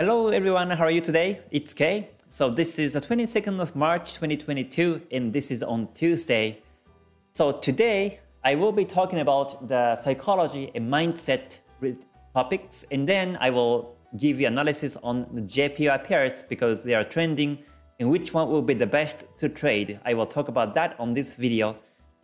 Hello everyone, how are you today? It's Kei. So this is the 22nd of March 2022 and this is on Tuesday. So today I will be talking about the psychology and mindset topics, and then I will give you analysis on the JPY pairs because they are trending and which one will be the best to trade. I will talk about that on this video.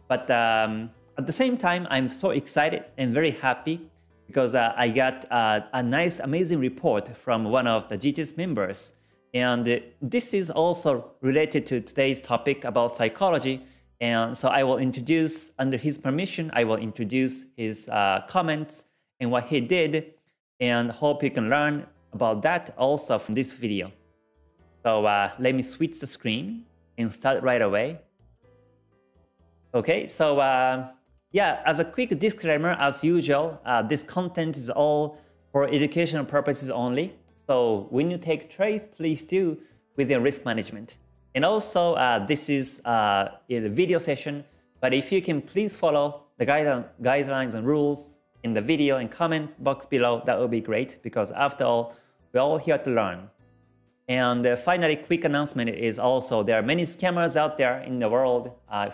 But at the same time, I'm so excited and very happy because I got a nice, amazing report from one of the GTS members. And this is also related to today's topic about psychology. And so I will introduce, under his permission, I will introduce his comments and what he did, and hope you can learn about that also from this video. So let me switch the screen and start right away. Okay, so yeah, as a quick disclaimer, as usual, this content is all for educational purposes only. So when you take trades, please do within risk management. And also, this is a video session, but if you can please follow the guidelines and rules in the video and comment box below, that would be great, because after all, we're all here to learn. And finally, quick announcement is also there are many scammers out there in the world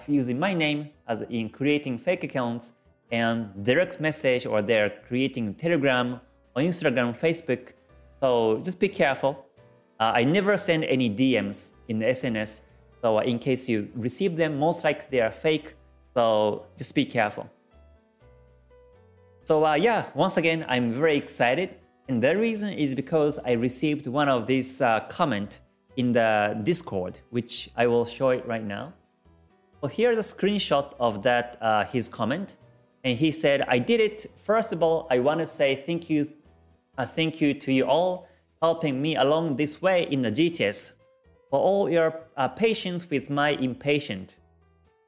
using my name as in creating fake accounts and direct message, or they're creating Telegram or Instagram, Facebook. So just be careful. I never send any DMs in the SNS. So in case you receive them, most likely they are fake. So just be careful. So yeah, once again, I'm very excited. And the reason is because I received one of these comment in the Discord, which I will show it right now. So here's a screenshot of that his comment, and he said, "I did it. First of all, I want to say thank you to you all helping me along this way in the GTS, for all your patience with my impatience,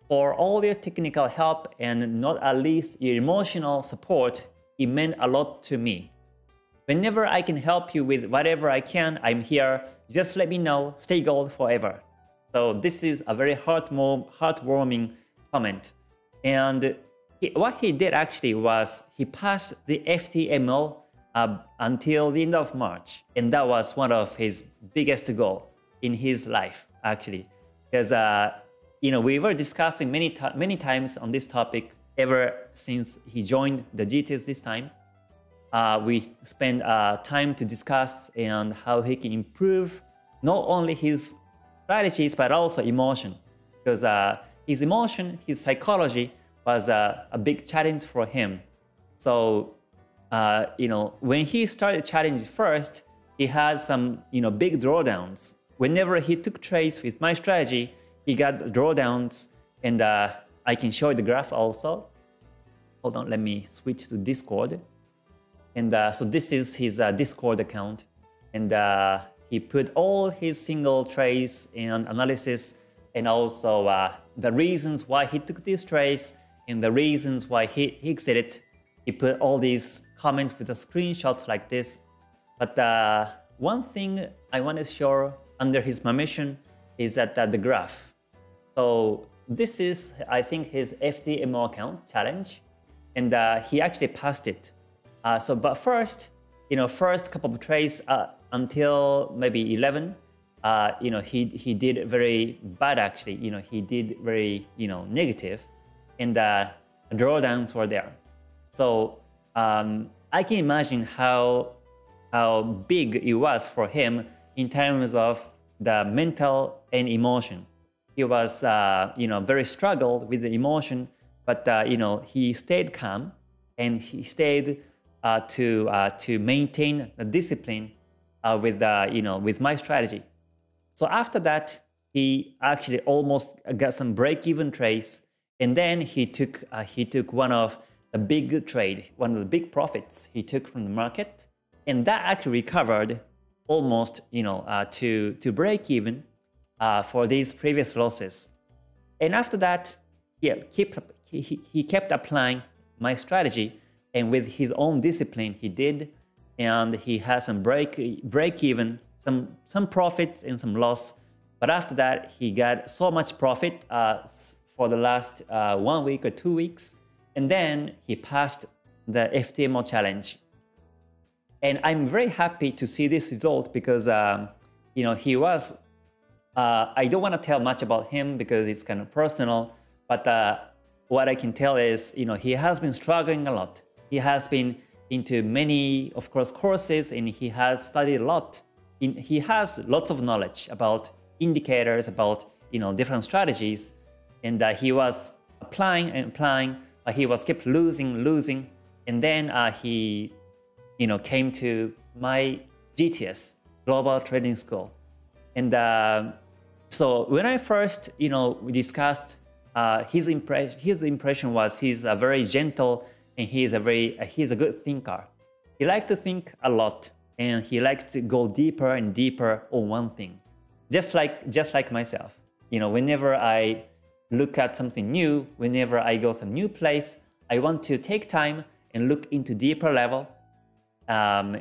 for all your technical help, and not at least your emotional support. It meant a lot to me. Whenever I can help you with whatever I can, I'm here. Just let me know. Stay gold forever." So this is a very heartwarming comment. And what he did actually was he passed the FTMO until the end of March. And that was one of his biggest goals in his life, actually. Because, you know, we were discussing many times on this topic ever since he joined the GTS this time. We spend time to discuss and how he can improve not only his strategies but also emotion, because his emotion, his psychology was a big challenge for him. So you know, when he started challenge first, he had some big drawdowns. Whenever he took trades with my strategy, he got drawdowns, and I can show you the graph also. Hold on, let me switch to Discord. And so this is his Discord account, and he put all his single trades and analysis, and also the reasons why he took these trades and the reasons why he exited. He put all these comments with the screenshots like this. But one thing I want to show under his permission is that the graph. So this is, I think, his FTMO account challenge, and he actually passed it. So, but first, first couple of trades until maybe 11, he did very bad actually. He did very, negative, and drawdowns were there. So I can imagine how big it was for him in terms of the mental and emotion. He was, very struggled with the emotion, but he stayed calm, and he stayed. To maintain the discipline with with my strategy. So after that, he actually almost got some break-even trades, and then he took one of the big trade, one of the big profits he took from the market, and that actually recovered almost to break even for these previous losses. And after that, yeah, he kept applying my strategy. And with his own discipline, he did, and he has some break even, some profits and some loss. But after that, he got so much profit for the last 1 week or 2 weeks, and then he passed the FTMO challenge. And I'm very happy to see this result because, you know, he was, I don't want to tell much about him because it's kind of personal, but what I can tell is, you know, he has been struggling a lot. He has been into many, of course, courses, and he has studied a lot. He has lots of knowledge about indicators, about, you know, different strategies, and he was applying and applying. He was kept losing, and then he, you know, came to my GTS, Global Trading School. And so when I first, you know, discussed his impression was he's a very gentle and he's a good thinker. He likes to think a lot and he likes to go deeper and deeper on one thing. Just like myself, you know, whenever I look at something new, whenever I go to some new place, I want to take time and look into deeper level.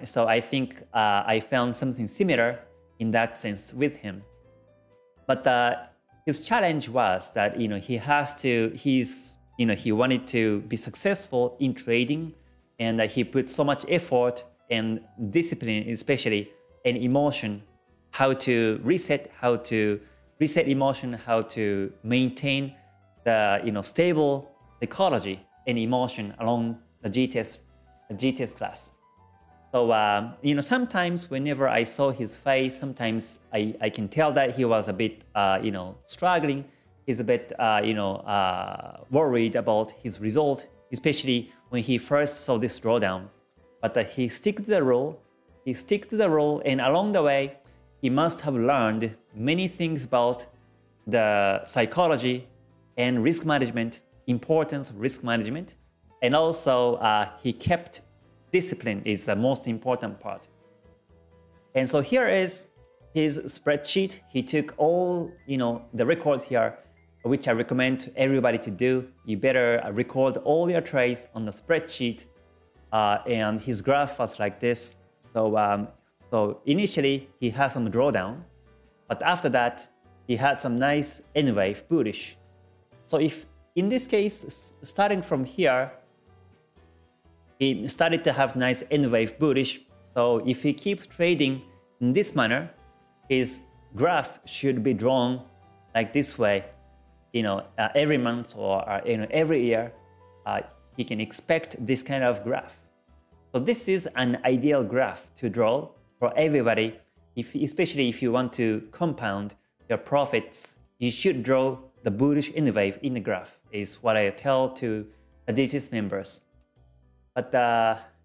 So I think I found something similar in that sense with him. But his challenge was that, you know, he wanted to be successful in trading, and he put so much effort and discipline, especially, and emotion, how to reset, emotion, how to maintain the, you know, stable psychology and emotion along the GTS class. So, you know, sometimes whenever I saw his face, sometimes I can tell that he was a bit, you know, struggling. He's a bit, you know, worried about his result, especially when he first saw this drawdown. But he stick to the rule, and along the way, he must have learned many things about the psychology and risk management, importance of risk management, and also he kept discipline is the most important part. And so here is his spreadsheet. He took all, you know, the records here, which I recommend to everybody to do. You better record all your trades on the spreadsheet. And his graph was like this. So, so initially he had some drawdown, but after that he had some nice N wave bullish. So if in this case, starting from here, he started to have nice N wave bullish. So if he keeps trading in this manner, his graph should be drawn like this way. You know, every month or you know, every year, he can expect this kind of graph. So this is an ideal graph to draw for everybody. Especially if you want to compound your profits, you should draw the bullish N wave in the graph. Is what I tell to the GTS members. But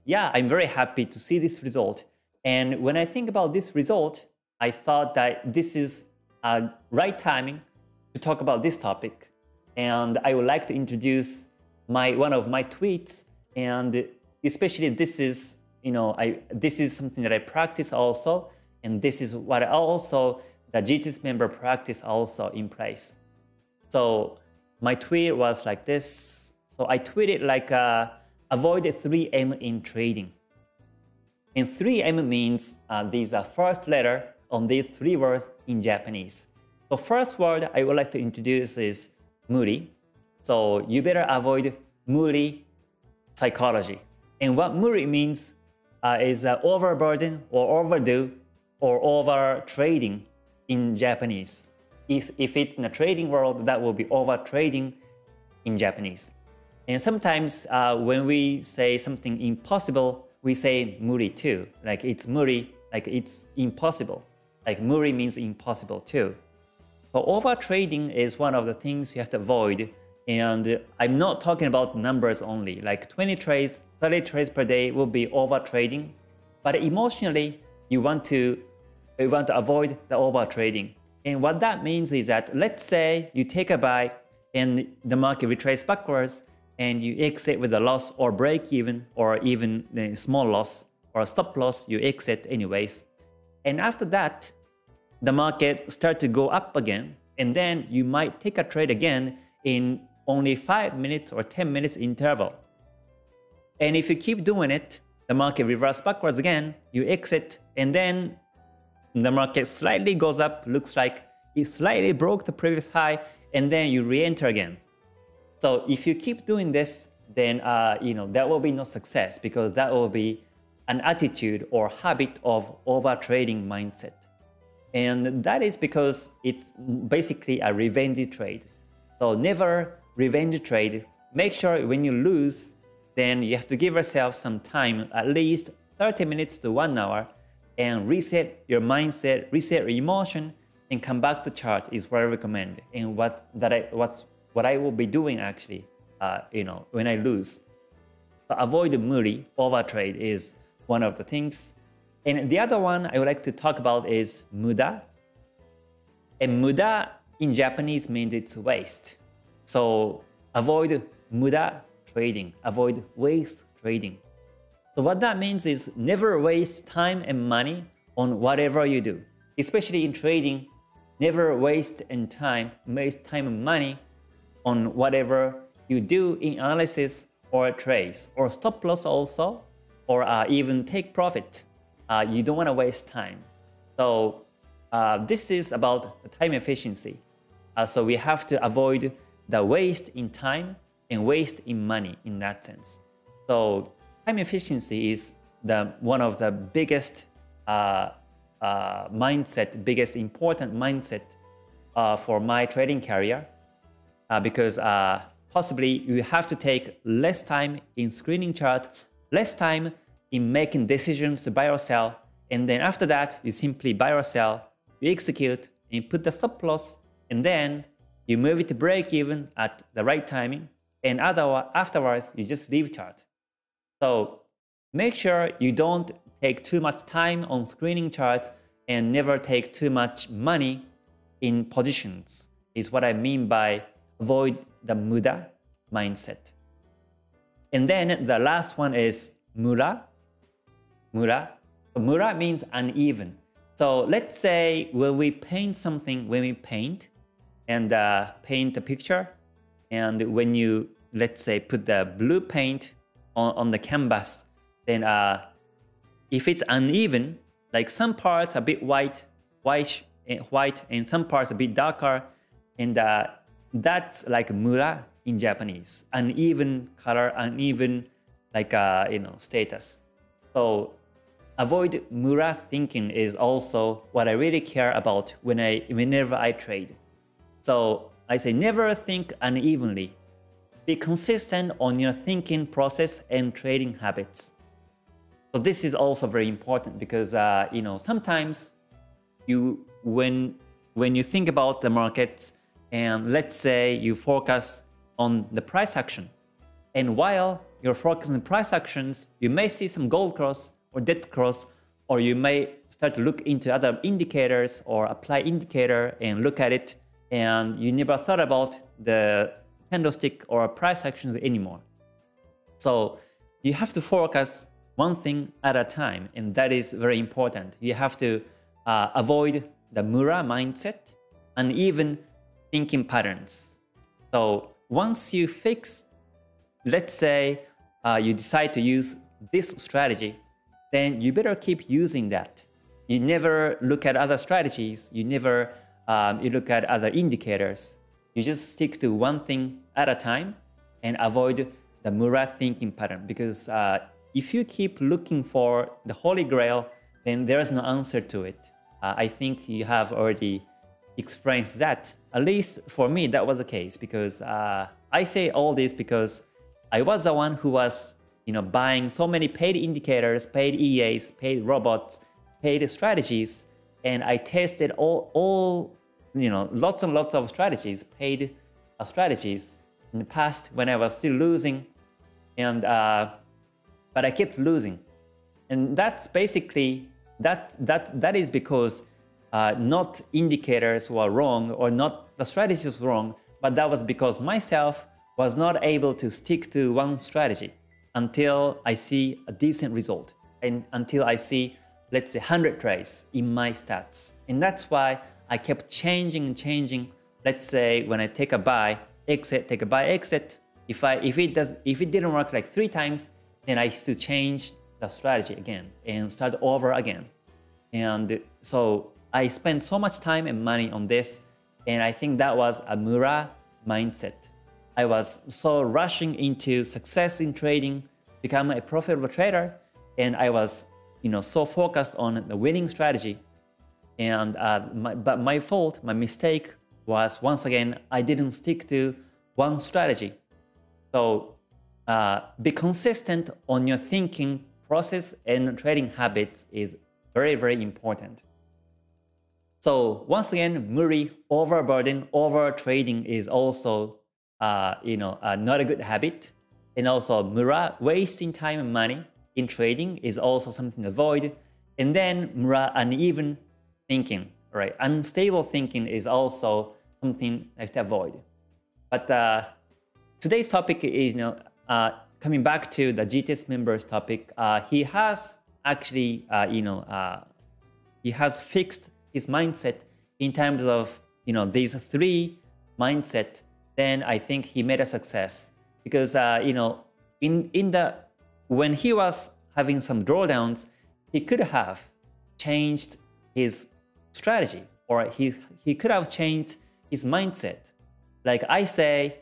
yeah, I'm very happy to see this result. And when I think about this result, I thought that this is a right timing to talk about this topic. And I would like to introduce one of my tweets. And especially this is, you know, this is something that I practice also. And this is what also the GTS member practice also in place. So my tweet was like this. So I tweeted like avoid 3M in trading. And 3M means these are first letter on these three words in Japanese. The first word I would like to introduce is muri. So you better avoid muri psychology. And what muri means is overburden or overdo or over trading in Japanese. If it's in the trading world, that will be over trading in Japanese. And sometimes when we say something impossible, we say muri too. Like it's muri, like it's impossible. Like muri means impossible too. So over trading is one of the things you have to avoid. And I'm not talking about numbers only. Like 20 trades, 30 trades per day will be over trading. But emotionally, you want to avoid the over trading. And what that means is that let's say you take a buy and the market retraces backwards, and you exit with a loss or break even, or even a small loss or a stop loss, you exit anyways. And after that, the market starts to go up again, and then you might take a trade again in only 5 minutes or 10 minutes interval. And if you keep doing it, the market reverses backwards again, you exit, and then the market slightly goes up, looks like it slightly broke the previous high, and then you re-enter again. So if you keep doing this, then you know that will be no success because that will be an attitude or habit of overtrading mindset. And that is because it's basically a revenge trade. So never revenge trade. Make sure when you lose, then you have to give yourself some time, at least 30 minutes to 1 hour, and reset your mindset, reset your emotion, and come back to chart is what I recommend, and what I will be doing actually, when I lose. But avoid muri, overtrade is one of the things. And the other one I would like to talk about is muda. And muda in Japanese means it's waste. So avoid muda trading, avoid waste trading. So what that means is never waste time and money on whatever you do, especially in trading. Never waste time and money on whatever you do in analysis or trades or stop loss also, or even take profit. You don't want to waste time. So this is about the time efficiency. So we have to avoid the waste in time and waste in money in that sense. So time efficiency is one of the biggest important mindset for my trading career, because possibly you have to take less time in screening chart, less time in making decisions to buy or sell, and then after that you simply buy or sell, you execute and you put the stop loss, and then you move it to break even at the right timing, and afterwards you just leave chart. So make sure you don't take too much time on screening charts and never take too much money in positions is what I mean by avoid the muda mindset. And then the last one is mura. Mura means uneven. So let's say when we paint something, when we paint and paint a picture, and when you, let's say, put the blue paint on the canvas, then if it's uneven, like some parts a bit white, and some parts a bit darker, and that's like mura in Japanese, uneven color, uneven status. So avoid mura thinking is also what I really care about whenever I trade. So I say never think unevenly. Be consistent on your thinking process and trading habits. So this is also very important because sometimes you when you think about the markets, and let's say you focus on the price action, and while you're focusing on price actions, you may see some gold cross or dead cross, or you may start to look into other indicators or apply indicator and look at it, and you never thought about the candlestick or price actions anymore. So you have to focus one thing at a time, and that is very important. You have to avoid the mura mindset and even thinking patterns. So once you fix, let's say you decide to use this strategy, then you better keep using that. You never look at other strategies, you never you look at other indicators. You just stick to one thing at a time and avoid the mura thinking pattern, because if you keep looking for the holy grail, then there is no answer to it. I think you have already experienced that. At least for me, that was the case, because I say all this because I was the one who was, buying so many paid indicators, paid EAs, paid robots, paid strategies, and I tested all lots and lots of strategies, paid strategies in the past when I was still losing, and but I kept losing. And that's basically, that is because not indicators were wrong or not the strategy was wrong, but that was because myself was not able to stick to one strategy until I see a decent result, and until I see, let's say, 100 trades in my stats. And that's why I kept changing and changing. Let's say when I take a buy, exit, take a buy, exit. If it didn't work like 3 times, then I used to change the strategy again and start over again. And so I spent so much time and money on this, and I think that was a mura mindset. I was so rushing into success in trading, become a profitable trader, and I was, so focused on the winning strategy. And but my fault, my mistake was, once again, I didn't stick to one strategy. So be consistent on your thinking process and trading habits is very, very important. So once again, worry, overburden, over trading is also not a good habit. And also mura, wasting time and money in trading, is also something to avoid. And then mura, uneven thinking, right? Unstable thinking is also something to avoid. But today's topic is, coming back to the GTS members topic. He has actually, he has fixed his mindset in terms of, these three mindset. Then I think he made a success, because when he was having some drawdowns, he could have changed his strategy, or he could have changed his mindset. Like I say,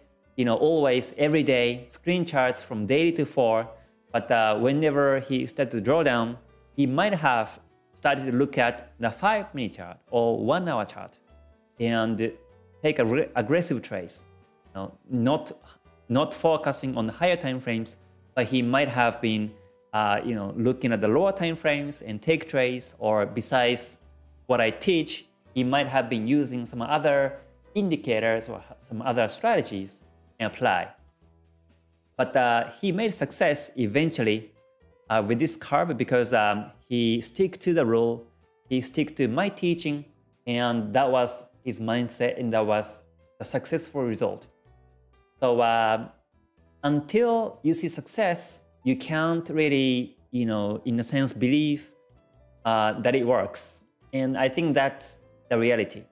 always every day, screen charts from daily to 4. But whenever he started to draw down, he might have started to look at the 5-minute chart or 1-hour chart and take a aggressive trace. Not focusing on the higher time frames, but he might have been looking at the lower time frames and take trades. Or besides what I teach, he might have been using some other indicators or some other strategies and apply. But he made success eventually with this curve, because he stick to the rule, he stick to my teaching, and that was his mindset, and that was a successful result. So until you see success, you can't really, in a sense, believe that it works. And I think that's the reality.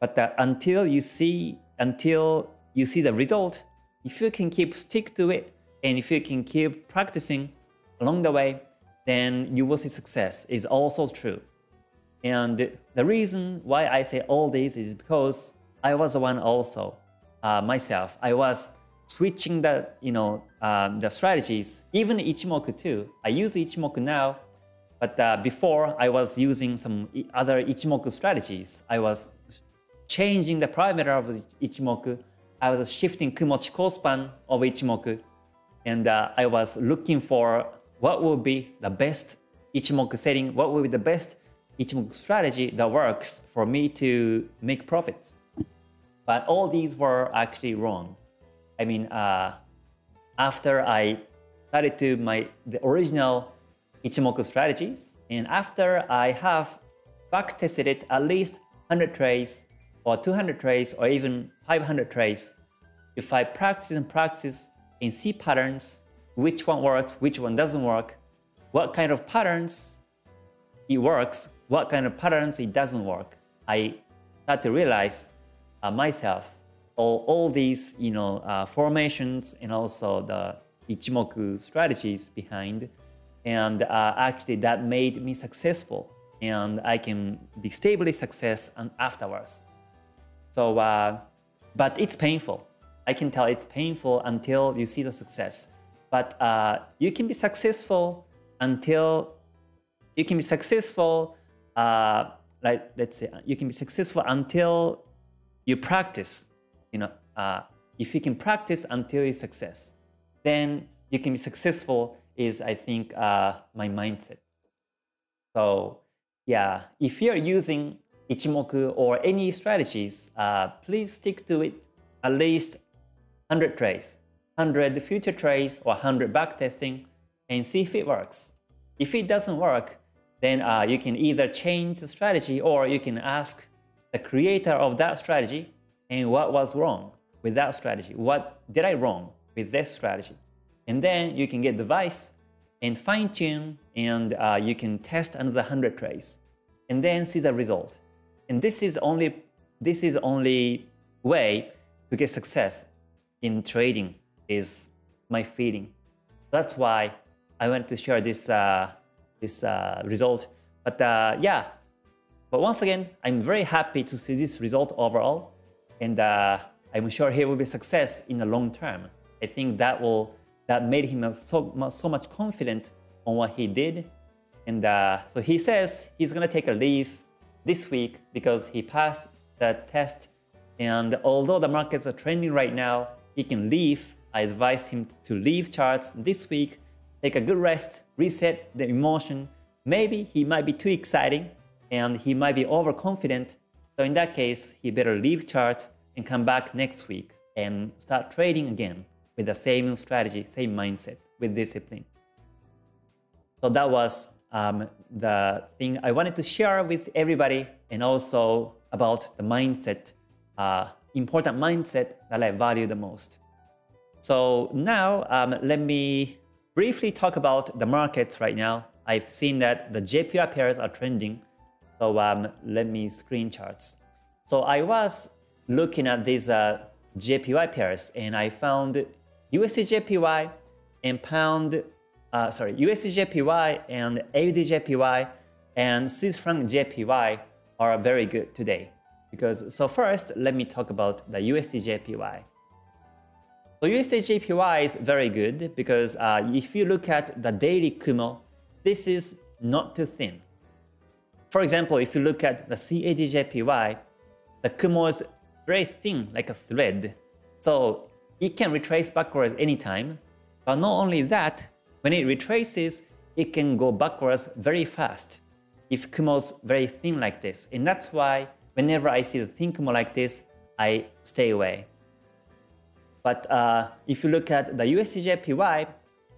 But until you see the result, if you can keep stick to it, and if you can keep practicing along the way, then you will see success is also true. And the reason why I say all this is because I was the one also, myself. I was switching the, the strategies, even Ichimoku too. I use Ichimoku now, but before I was using some other Ichimoku strategies. I was changing the parameter of Ichimoku. I was shifting Kumo Chikou Span of Ichimoku, and I was looking for what would be the best Ichimoku setting, what would be the best Ichimoku strategy that works for me to make profits. But all these were actually wrong. I mean, after I started to the original Ichimoku strategies, and after I have back tested it at least 100 trades or 200 trades or even 500 trades, if I practice and practice and see patterns, which one works, which one doesn't work, what kind of patterns it works, what kind of patterns it doesn't work, I start to realize myself all these formations and also the Ichimoku strategies behind, and actually that made me successful, and I can be stably success and afterwards. So but it's painful. I can tell it's painful until you see the success. But you can be successful until you can be successful, like let's say you can be successful until you practice. If you can practice until you success, then you can be successful is, I think, my mindset. So yeah, if you're using Ichimoku or any strategies, please stick to it at least 100 trades, 100 future trades or 100 back testing, and see if it works. If it doesn't work, then you can either change the strategy, or you can ask the creator of that strategy, and what was wrong with that strategy? What did I wrong with this strategy? And then you can get advice and fine tune, and you can test another 100 trades and then see the result. And this is only way to get success in trading, is my feeling. That's why I wanted to share this result. But yeah, but once again, I'm very happy to see this result overall, and I'm sure he will be success in the long term. I think that made him so much confident on what he did. And so he says he's going to take a leave this week because he passed the test. And although the markets are trending right now, he can leave. I advise him to leave charts this week, take a good rest, reset the emotion. Maybe he might be too exciting and he might be overconfident. So in that case, he better leave chart and come back next week and start trading again with the same strategy, same mindset, with discipline. So that was the thing I wanted to share with everybody, and also about the mindset, important mindset that I value the most. So now let me briefly talk about the markets right now. I've seen that the JPY pairs are trending. So let me screen charts. So I was looking at these JPY pairs, and I found USDJPY and USDJPY and AUDJPY and Swiss franc JPY are very good today. Because so first, let me talk about the USDJPY. So USDJPY is very good because if you look at the daily Kumo, this is not too thin. For example, if you look at the CADJPY, the Kumo is very thin, like a thread. So it can retrace backwards anytime. But not only that, when it retraces, it can go backwards very fast if Kumo's very thin like this. And that's why whenever I see the thin Kumo like this, I stay away. But if you look at the USDJPY,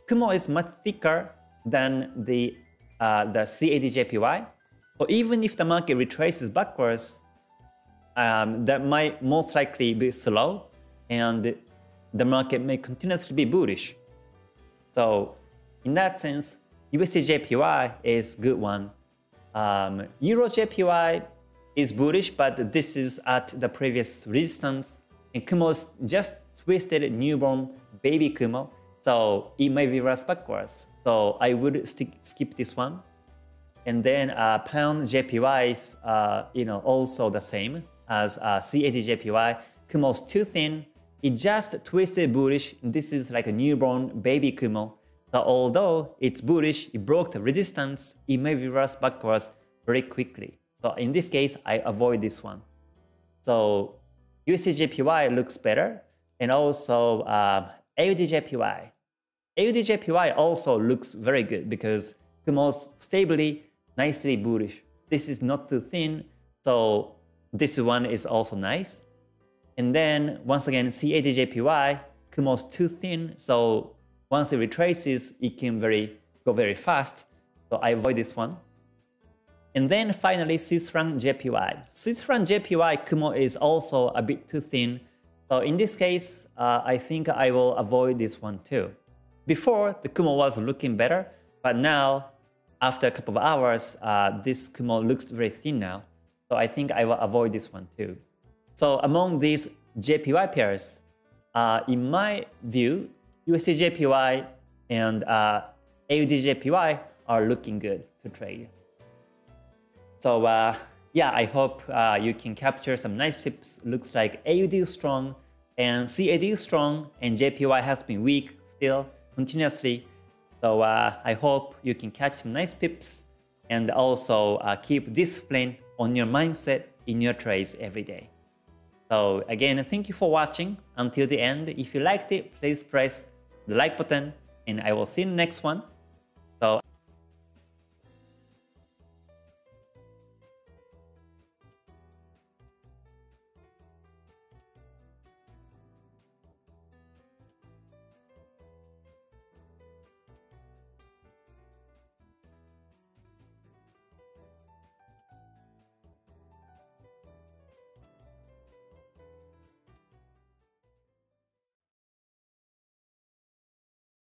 Kumo is much thicker than the CADJPY. So even if the market retraces backwards, that might most likely be slow, and the market may continuously be bullish. So in that sense, USDJPY is a good one. EURJPY is bullish, but this is at the previous resistance, and Kumo's just twisted newborn baby Kumo, so it may reverse backwards. So I would skip this one. And then pound JPY is also the same as CADJPY. Kumo's too thin. It just twisted bullish. This is like a newborn baby Kumo. So although it's bullish, it broke the resistance, it may reverse backwards very quickly. So in this case, I avoid this one. So USDJPY looks better, and also AUDJPY. AUDJPY also looks very good because Kumo's stably, nicely bullish. This is not too thin, so this one is also nice. And then once again, CADJPY, Kumo's too thin, so once it retraces, it can go very fast. So I avoid this one. And then finally, Swiss franc JPY. Swiss franc JPY Kumo is also a bit too thin. So in this case, I think I will avoid this one too. Before, the Kumo was looking better, but now, after a couple of hours, this Kumo looks very thin now. So I think I will avoid this one too. So among these JPY pairs, in my view, USDJPY and AUDJPY are looking good to trade. So yeah, I hope you can capture some nice tips. Looks like AUD is strong and CAD is strong, and JPY has been weak still continuously. So I hope you can catch some nice tips, and also keep discipline on your mindset in your trades every day. So again, thank you for watching until the end. If you liked it, please press the like button, and I will see you in the next one. So.